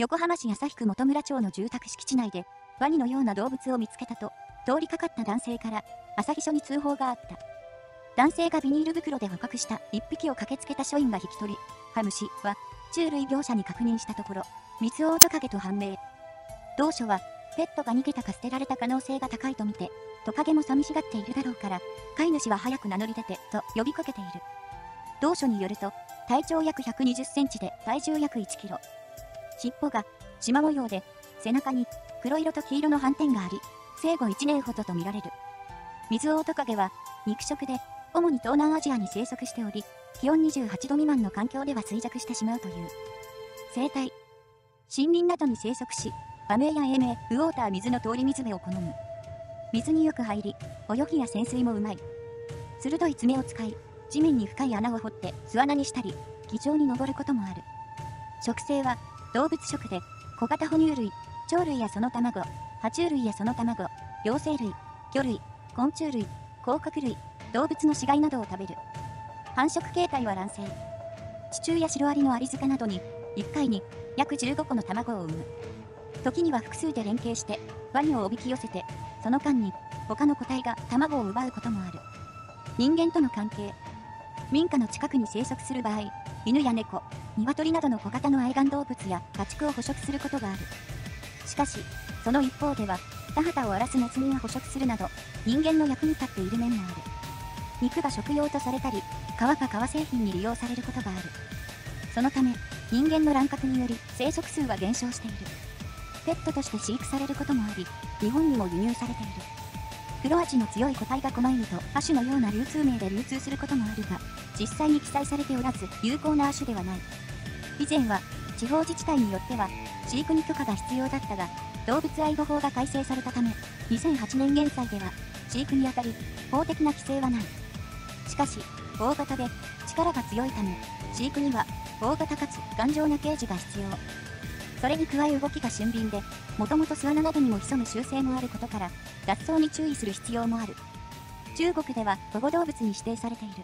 横浜市旭区本村町の住宅敷地内で、ワニのような動物を見つけたと、通りかかった男性から、旭署に通報があった。男性がビニール袋で捕獲した1匹を駆けつけた署員が引き取り、ハムシは、虫類業者に確認したところ、ミツオオトカゲと判明。同署は、ペットが逃げたか捨てられた可能性が高いとみて、トカゲも寂しがっているだろうから、飼い主は早く名乗り出て、と呼びかけている。同署によると、体長約120センチで体重約1キロ。尻尾が、縞模様で、背中に、黒色と黄色の斑点があり、生後1年ほどとみられる。ミズオオトカゲは、肉食で、主に東南アジアに生息しており、気温28度未満の環境では衰弱してしまうという。生態。森林などに生息し、和名や英名、ウォーター水の通り水辺を好む。水によく入り、泳ぎや潜水もうまい。鋭い爪を使い、地面に深い穴を掘って巣穴にしたり、気丈に登ることもある。食性は、動物食で、小型哺乳類、鳥類やその卵、爬虫類やその卵、両生類、魚類、昆虫類、甲殻類、動物の死骸などを食べる。繁殖形態は卵生。地中やシロアリのアリ塚などに、1回に約15個の卵を産む。時には複数で連携して、ワニをおびき寄せて、その間に他の個体が卵を奪うこともある。人間との関係。民家の近くに生息する場合、犬や猫、鶏などの小型の愛玩動物や家畜を捕食することがある。しかし、その一方では、田畑を荒らすネズミや捕食するなど、人間の役に立っている面もある。肉が食用とされたり、皮か革製品に利用されることがある。そのため、人間の乱獲により生息数は減少している。ペットとして飼育されることもあり、日本にも輸入されている。黒味の強い個体が狛犬と亜種のような流通名で流通することもあるが、実際に記載されておらず有効な亜種ではない。以前は地方自治体によっては飼育に許可が必要だったが、動物愛護法が改正されたため、2008年現在では飼育にあたり法的な規制はない。しかし、大型で力が強いため、飼育には大型かつ頑丈なケージが必要。それに加え動きが俊敏で、もともと巣穴などにも潜む習性もあることから、脱走に注意する必要もある。中国では保護動物に指定されている。